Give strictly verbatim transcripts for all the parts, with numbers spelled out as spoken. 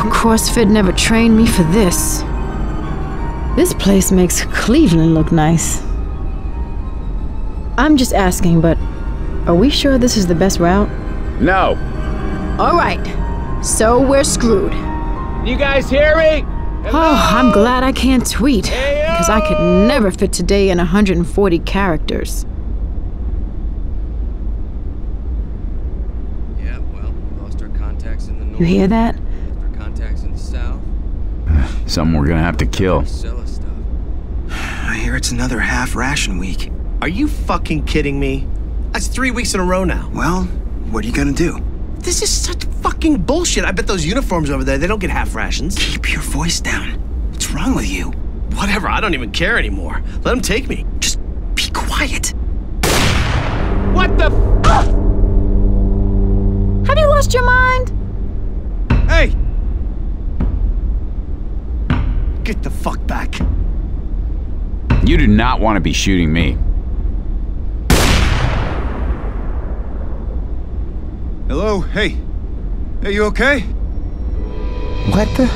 Oh, CrossFit never trained me for this. This place makes Cleveland look nice. I'm just asking, but are we sure this is the best route? No. All right, so we're screwed. You guys hear me? Hello? Oh, I'm glad I can't tweet, because I could never fit today in one hundred forty characters. Yeah, well, lost our contacts in the north. You hear that? Lost our contacts in the south. Something we're gonna have to kill. I hear it's another half ration week. Are you fucking kidding me? That's three weeks in a row now. Well, what are you gonna do? This is such fucking bullshit. I bet those uniforms over there, they don't get half rations. Keep your voice down. What's wrong with you? Whatever, I don't even care anymore. Let them take me. Just be quiet. What the fuck? Have you lost your mind? Hey! Get the fuck back. You do not want to be shooting me. Hello? Hey. Hey, you okay? What the?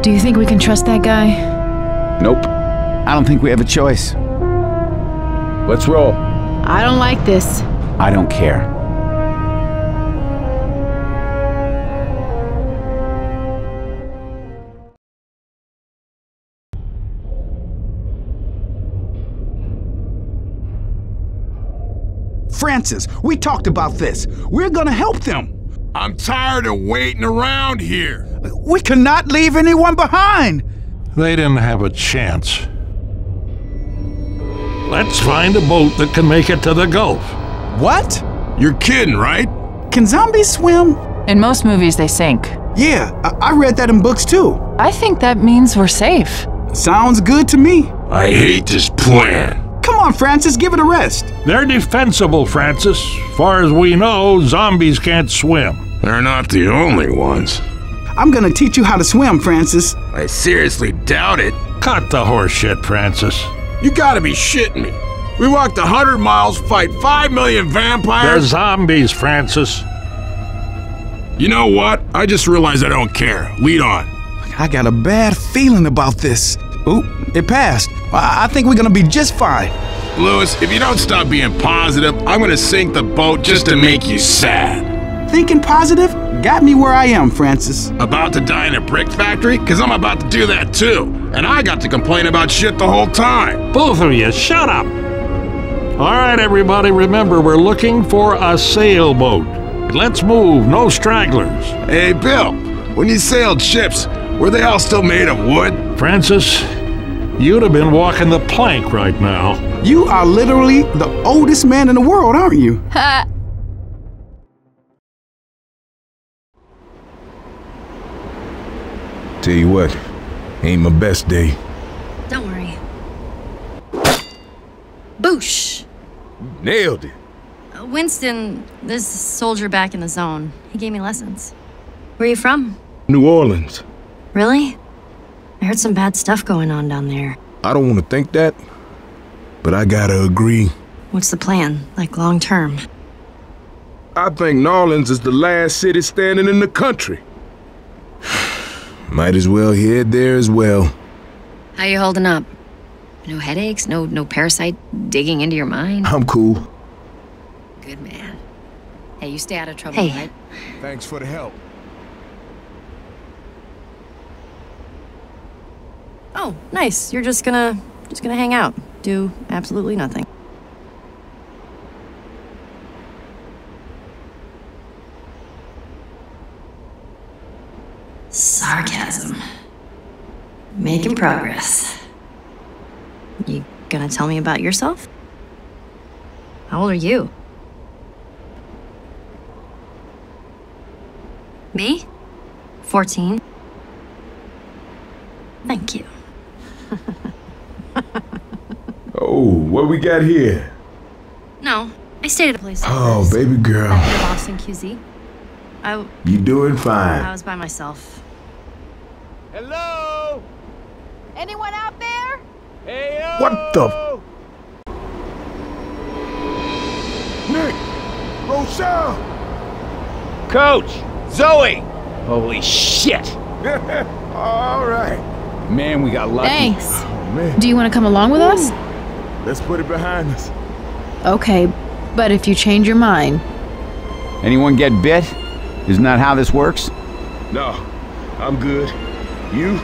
Do you think we can trust that guy? Nope. I don't think we have a choice. Let's roll. I don't like this. I don't care. Francis, we talked about this. We're gonna help them. I'm tired of waiting around here. We cannot leave anyone behind. They didn't have a chance. Let's find a boat that can make it to the Gulf. What? You're kidding, right? Can zombies swim? In most movies, they sink. Yeah, I, I read that in books too. I think that means we're safe. Sounds good to me. I hate this plan. Come on, Francis, give it a rest. They're defensible, Francis. Far as we know, zombies can't swim. They're not the only ones. I'm gonna teach you how to swim, Francis. I seriously doubt it. Cut the horse shit, Francis. You gotta be shitting me. We walked a hundred miles, fight five million vampires. They're zombies, Francis. You know what? I just realized I don't care. Lead on. I got a bad feeling about this. Oop, it passed. I, I think we're gonna be just fine. Louis, if you don't stop being positive, I'm gonna sink the boat just, just to make you sad. Thinking positive got me where I am, Francis. About to die in a brick factory? Cause I'm about to do that too. And I got to complain about shit the whole time. Both of you, shut up. All right, everybody, remember, we're looking for a sailboat. Let's move, no stragglers. Hey, Bill, when you sailed ships, were they all still made of wood? Francis, you'd have been walking the plank right now. You are literally the oldest man in the world, aren't you? Ha! Tell you what, ain't my best day. Don't worry. Boosh! Nailed it. Uh, Winston, there's a soldier back in the zone. He gave me lessons. Where are you from? New Orleans. Really? I heard some bad stuff going on down there. I don't want to think that, but I gotta agree. What's the plan, like long term? I think New Orleans is the last city standing in the country. Might as well head there as well. How you holding up? No headaches? No no parasite digging into your mind? I'm cool. Good man. Hey, you stay out of trouble, hey. Right? Thanks for the help. Oh, nice. You're just gonna just gonna hang out. Do absolutely nothing. Sarcasm. Making progress. You gonna tell me about yourself? How old are you? Me? fourteen. Thank you. Oh, what we got here? No, I stayed at a place. Oh, baby girl. Boston Q Z. I... You doing fine. I was by myself. Hello? Anyone out there? Hey-o! What the... F Nick! Rochelle! Coach! Zoey! Holy shit! All right. Man, we got lucky. Thanks. Oh, man. Do you want to come along with Ooh. us? Let's put it behind us. Okay, but if you change your mind... Anyone get bit? Isn't that how this works? No, I'm good. You?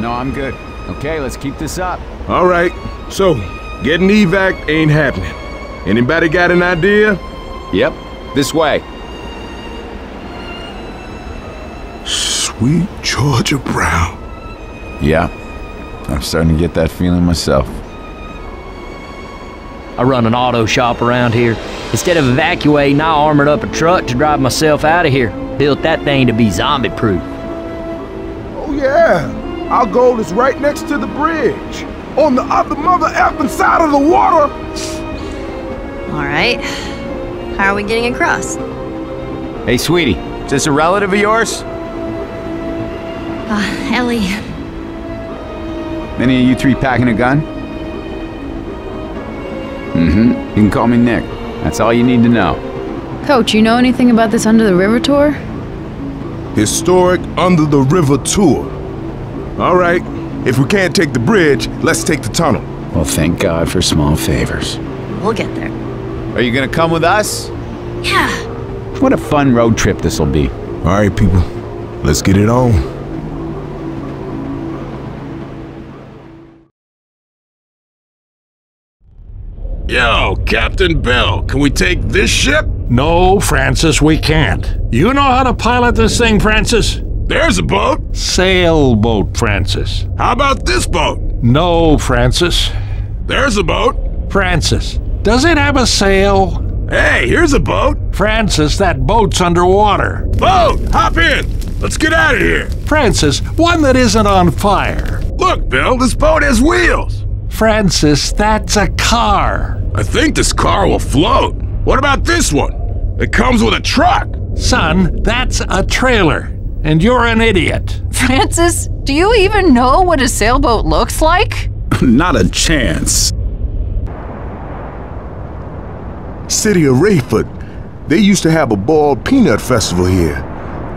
No, I'm good. Okay, let's keep this up. All right, so getting evac ain't happening. Anybody got an idea? Yep, this way. Sweet Georgia Brown. Yeah, I'm starting to get that feeling myself. I run an auto shop around here. Instead of evacuating, I armored up a truck to drive myself out of here. Built that thing to be zombie-proof. Oh yeah, our goal is right next to the bridge. On the other mother-effing side of the water. All right, how are we getting across? Hey sweetie, is this a relative of yours? Uh, Ellie. Any of you three packing a gun? Mm-hmm. You can call me Nick. That's all you need to know. Coach, you know anything about this Under the River tour? Historic Under the River tour. All right. If we can't take the bridge, let's take the tunnel. Well, thank God for small favors. We'll get there. Are you gonna come with us? Yeah. What a fun road trip this will be. All right, people. Let's get it on. Yo, Captain Bill, can we take this ship? No, Francis, we can't. You know how to pilot this thing, Francis? There's a boat. Sailboat, Francis. How about this boat? No, Francis. There's a boat. Francis, does it have a sail? Hey, here's a boat. Francis, that boat's underwater. Boat, hop in. Let's get out of here. Francis, one that isn't on fire. Look, Bill, this boat has wheels. Francis, that's a car. I think this car will float. What about this one? It comes with a truck. Son, that's a trailer, and you're an idiot. Francis, do you even know what a sailboat looks like? Not a chance. City of Rayford. They used to have a boiled peanut festival here.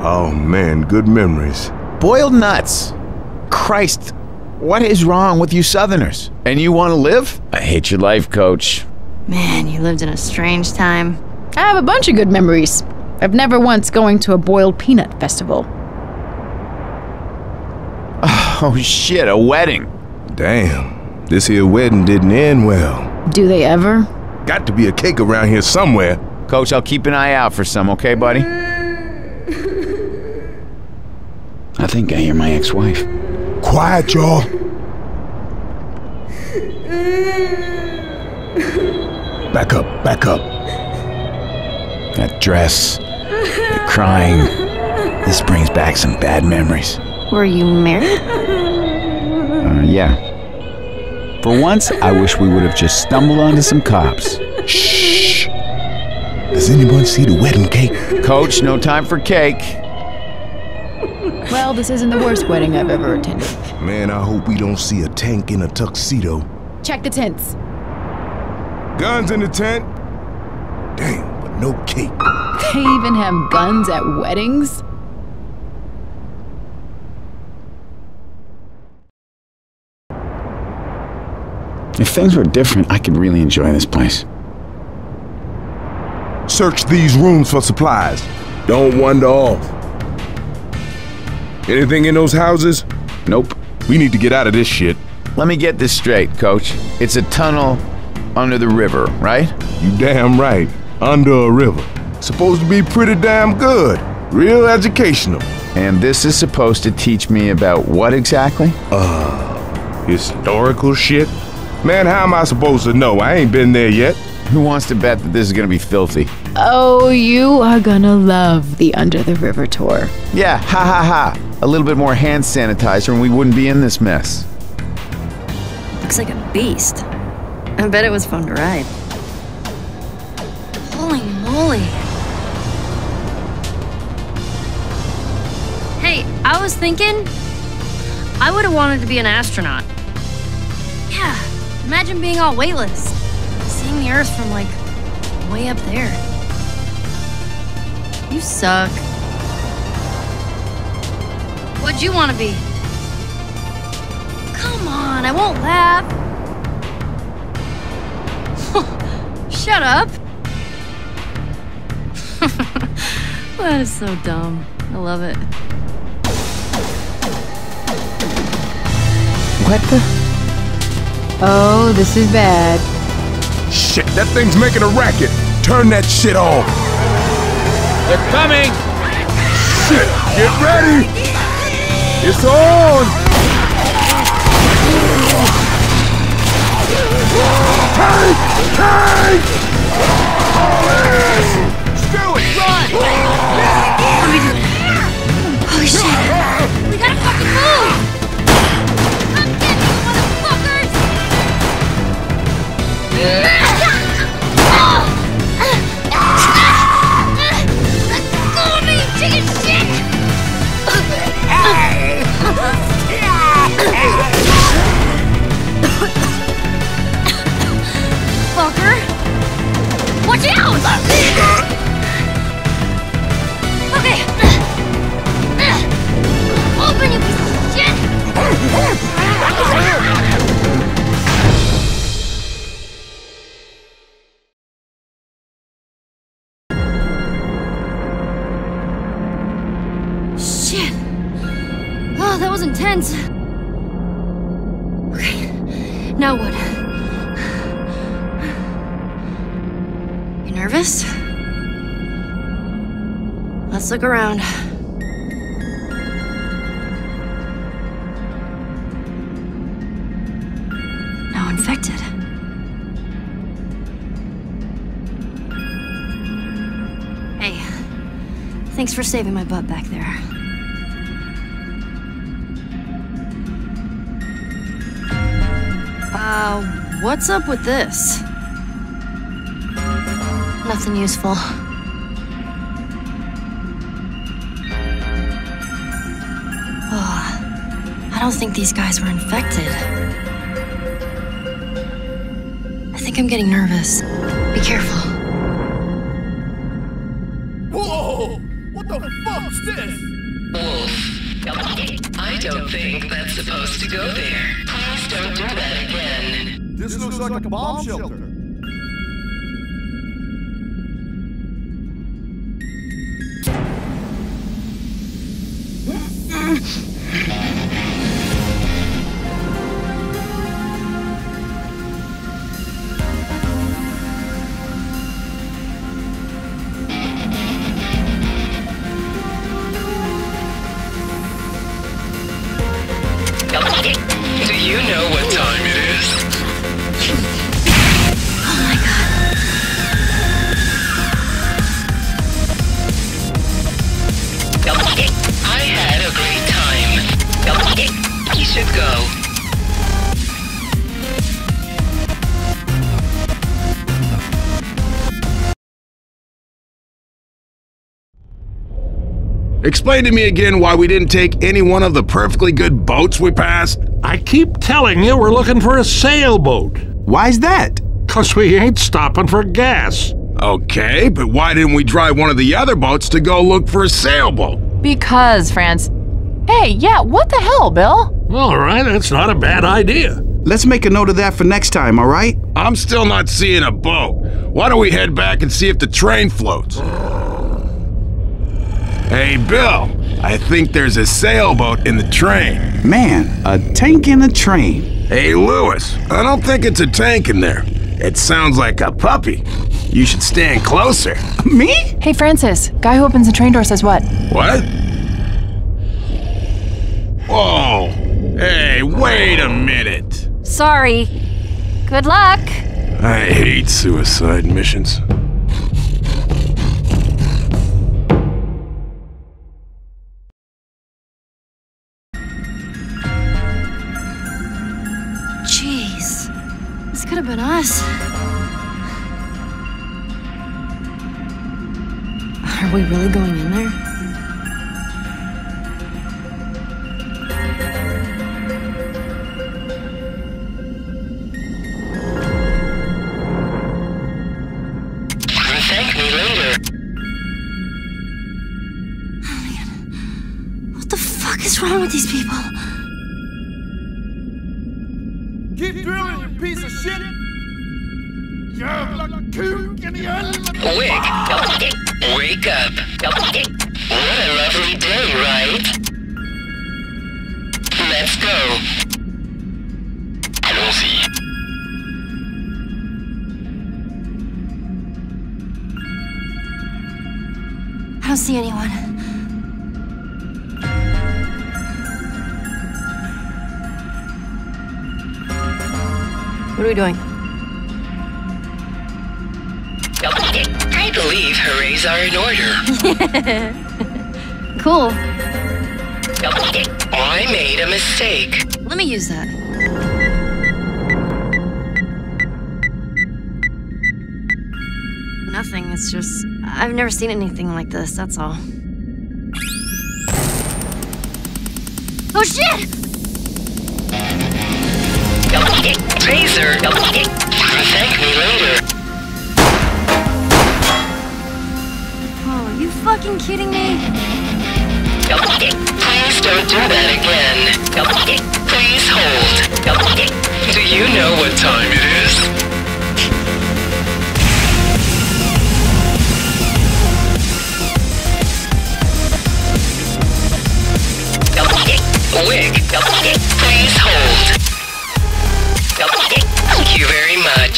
Oh man, good memories. Boiled nuts. Christ. What is wrong with you Southerners? And you want to live? I hate your life, Coach. Man, you lived in a strange time. I have a bunch of good memories. I've never once going to a boiled peanut festival. Oh shit, a wedding. Damn, this here wedding didn't end well. Do they ever? Got to be a cake around here somewhere. Coach, I'll keep an eye out for some, okay, buddy? I think I hear my ex-wife. Quiet, y'all. Back up, back up. That dress, the crying. This brings back some bad memories. Were you married? Uh, yeah. For once, I wish we would have just stumbled onto some cops. Shh. Does anyone see the wedding cake? Coach, no time for cake. Well, this isn't the worst wedding I've ever attended. Man, I hope we don't see a tank in a tuxedo. Check the tents. Guns in the tent? Dang, but no cake. They even have guns at weddings? If things were different, I could really enjoy this place. Search these rooms for supplies. Don't wander off. Anything in those houses? Nope. We need to get out of this shit. Let me get this straight, Coach. It's a tunnel under the river, right? You damn right. Under a river. Supposed to be pretty damn good. Real educational. And this is supposed to teach me about what exactly? Uh, historical shit? Man, how am I supposed to know? I ain't been there yet. Who wants to bet that this is gonna be filthy? Oh, you are gonna love the Under the River tour. Yeah, ha ha ha. A little bit more hand sanitizer and we wouldn't be in this mess. Looks like a beast. I bet it was fun to ride. Holy moly. I was thinking, I would have wanted to be an astronaut. Yeah, imagine being all weightless. Seeing the Earth from, like, way up there. You suck. What'd you want to be? Come on, I won't laugh. Shut up. That is so dumb. I love it. What the? Oh, this is bad. Shit, that thing's making a racket. Turn that shit off. They're coming. Shit, get ready. It's on. Tank, tank. Screw it, run. What are we doing? Holy shit. We gotta fucking move. Fucker! Watch out! Okay. Open, you piece of shit! Intense. Okay, now what? You nervous? Let's look around. No infected. Hey, thanks for saving my butt back there. Uh, what's up with this? Nothing useful. Oh, I don't think these guys were infected. I think I'm getting nervous. Be careful. Whoa! What the fuck's this? Wolf, I don't think that's supposed to go there. Please don't do that again. This, this looks, looks like, like a bomb, bomb shelter. shelter. Explain to me again why we didn't take any one of the perfectly good boats we passed. I keep telling you we're looking for a sailboat. Why's that? 'Cause we ain't stopping for gas. Okay, but why didn't we drive one of the other boats to go look for a sailboat? Because, Francis. Hey, yeah, what the hell, Bill? All right, that's not a bad idea. Let's make a note of that for next time, all right? I'm still not seeing a boat. Why don't we head back and see if the train floats? Hey, Bill, I think there's a sailboat in the train. Man, a tank in a train. Hey, Louis, I don't think it's a tank in there. It sounds like a puppy. You should stand closer. Me? Hey, Francis, guy who opens the train door says what? What? Whoa. Hey, wait a minute. Sorry. Good luck. I hate suicide missions. Could have been us. Are we really going in there? and thank me later. Oh man, what the fuck is wrong with these people? Keep drilling, you piece of shit! You're like kook in the early... Wake! Wake up! What a lovely day, right? Let's go! Allons-y! I don't see anyone. What are we doing? I believe hoorays are in order. Cool. I made a mistake. Let me use that. Nothing, it's just... I've never seen anything like this, that's all. Oh shit! Taser! Thank me later. Are you fucking kidding me? Please don't do that again. Please hold. Do you know what time it is? Wick, please hold. Thank you very much.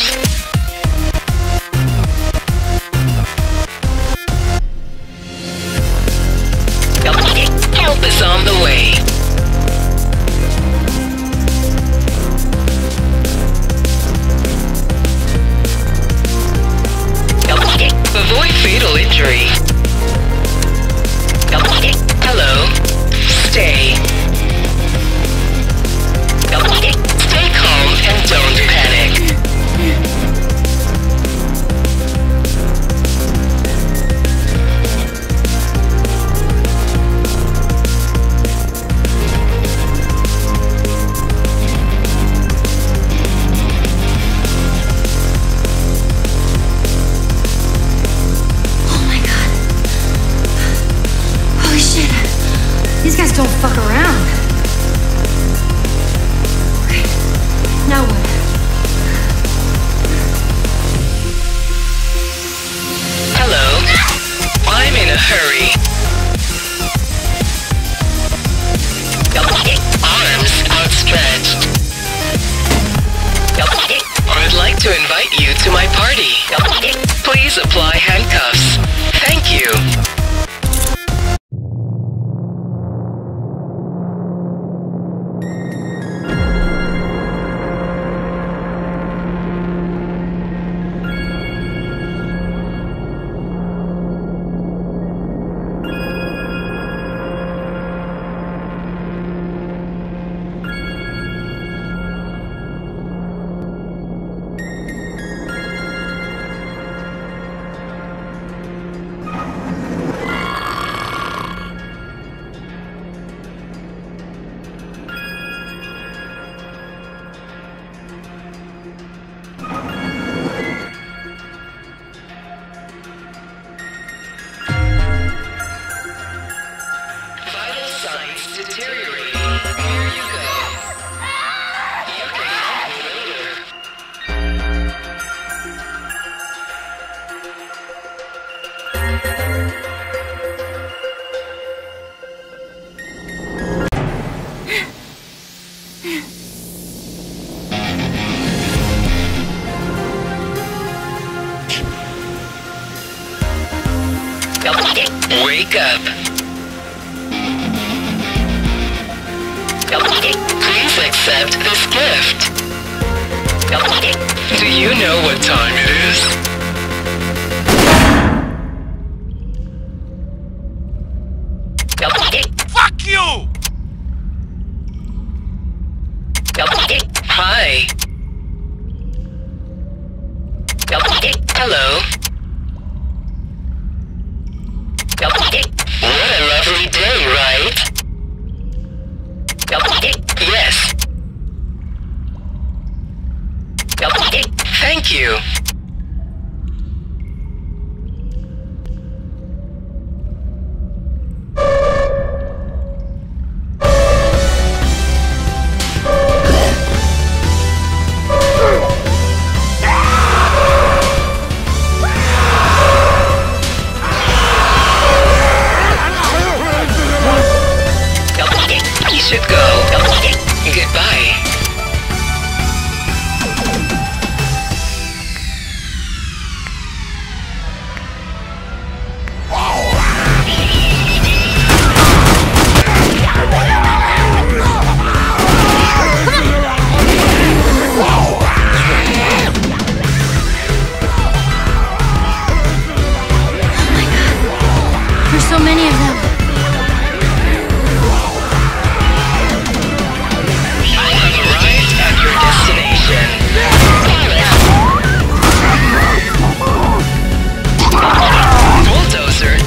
Is on the way. Avoid fatal injury. Hello. Stay. Stay calm and don't panic. Don't fuck around. Okay, now what? Hello. I'm in a hurry. Arms outstretched. I'd like to invite you to my party. Please apply handcuffs. Thank you. Wake up. Please accept this gift. Do you know what time it is? Fuck you! Hi. Hello. Yes. Thank you. so many of them. I have arrived at your destination. Bulldozer.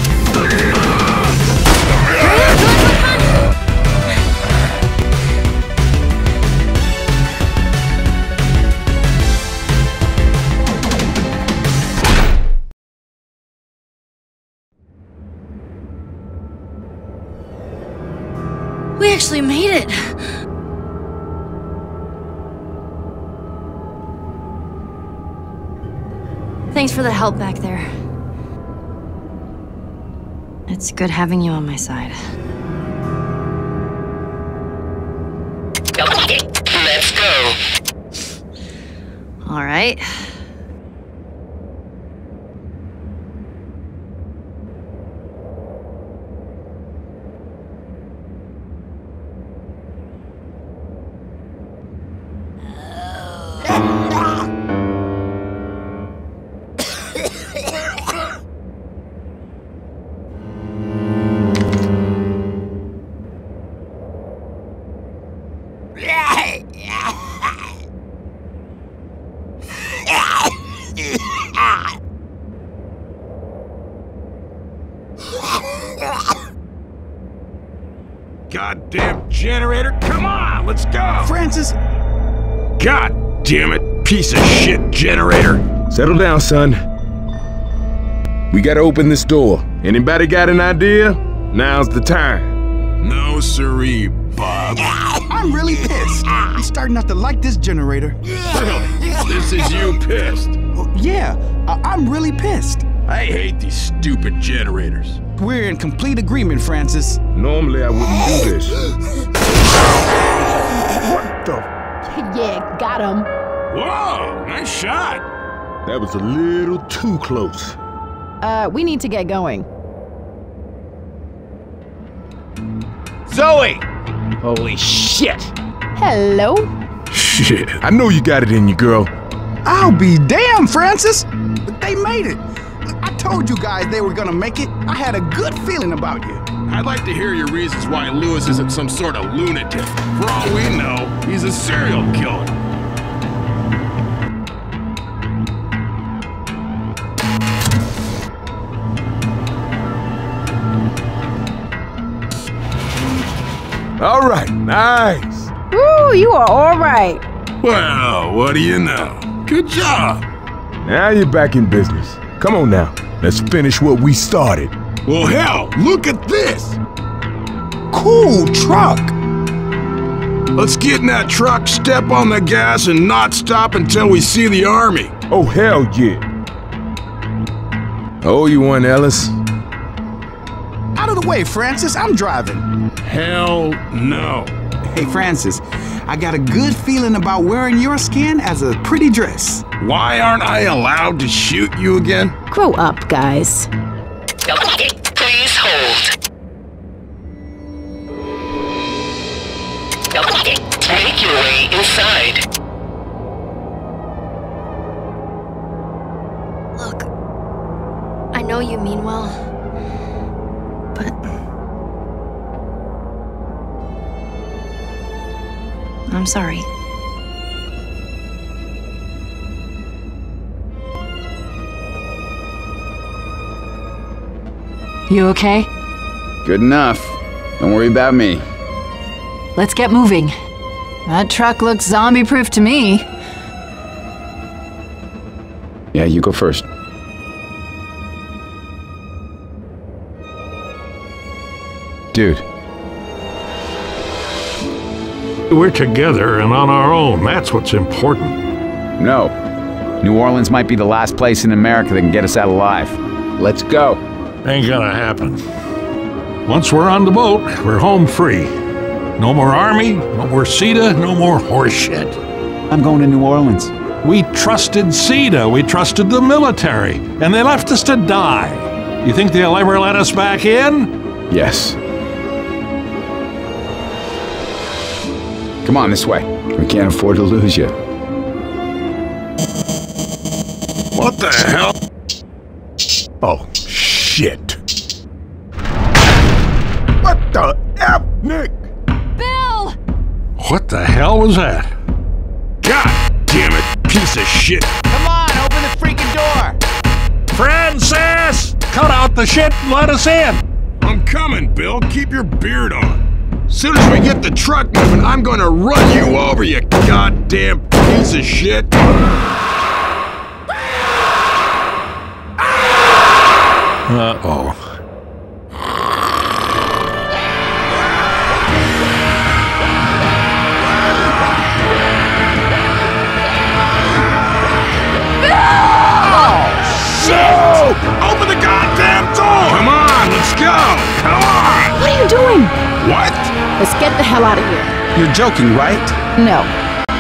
We actually made it. Thanks for the help back there. It's good having you on my side. Let's go. All right. Goddamn generator! Come on, let's go! Francis! God damn it, piece of shit generator! Settle down, son. We gotta open this door. Anybody got an idea? Now's the time. No siree, Bob. I'm really pissed. I'm starting not to like this generator. Really? This is you pissed? Yeah, I'm really pissed. I hate these stupid generators. We're in complete agreement, Francis. Normally, I wouldn't do this. What the? Yeah, got him. Whoa, nice shot. That was a little too close. Uh, we need to get going. Zoey! Holy shit! Hello? Shit, I know you got it in you, girl. I'll be damned, Francis! But they made it. I told you guys they were gonna make it. I had a good feeling about you. I'd like to hear your reasons why Louis isn't some sort of lunatic. For all we know, he's a serial killer. All right, nice. Woo, you are all right. Well, what do you know? Good job. Now you're back in business. Come on now. Let's finish what we started. Well, hell, look at this! Cool truck! Let's get in that truck, step on the gas, and not stop until we see the army. Oh, hell yeah. Oh, you want Ellis? Out of the way, Francis. I'm driving. Hell no. Hey, Francis. I got a good feeling about wearing your skin as a pretty dress. Why aren't I allowed to shoot you again? Grow up, guys. Please hold. Make your way inside. Look, I know you mean well, but... I'm sorry. You okay? Good enough. Don't worry about me. Let's get moving. That truck looks zombie-proof to me. Yeah, you go first. Dude. We're together and on our own. That's what's important. No. New Orleans might be the last place in America that can get us out alive. Let's go. Ain't gonna happen. Once we're on the boat, we're home free. No more army, no more C E T A, no more horseshit. I'm going to New Orleans. We trusted C E T A, we trusted the military, and they left us to die. You think they'll ever let us back in? Yes. Come on, this way. We can't afford to lose you. What the hell? Oh, shit. the F, Nick? Bill! What the hell was that? God damn it, piece of shit! Come on, open the freaking door! Francis! Cut out the shit and let us in! I'm coming, Bill. Keep your beard on. Soon as we get the truck moving, I'm gonna run you over, you goddamn piece of shit! Uh-oh. What? Let's get the hell out of here. You're joking, right? No.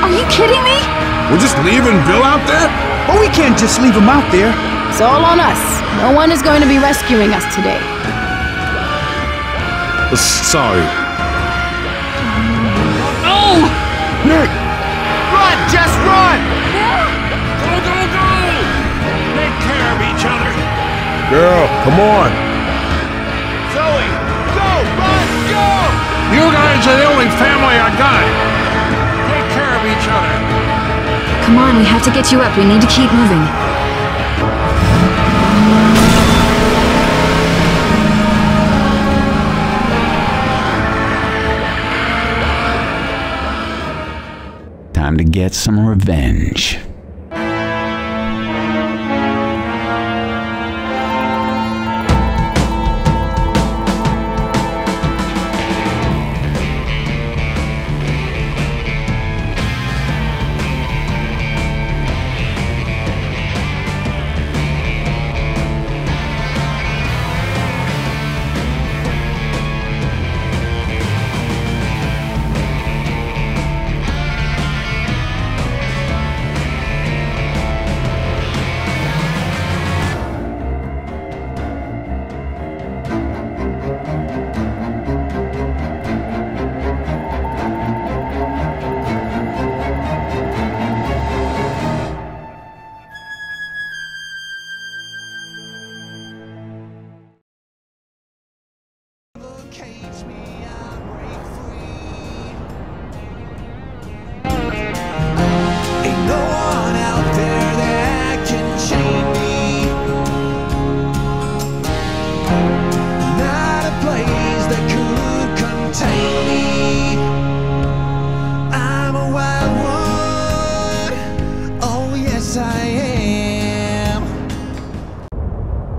Are you kidding me? We're just leaving Bill out there? Well, we can't just leave him out there. It's all on us. No one is going to be rescuing us today. Sorry. No! Nick! Run! Just run! Bill? Go, go, go! Take care of each other. Girl, come on. You guys are the only family I got. Take care of each other. Come on, we have to get you up. We need to keep moving. Time to get some revenge.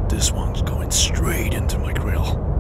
This one's going straight into my grill.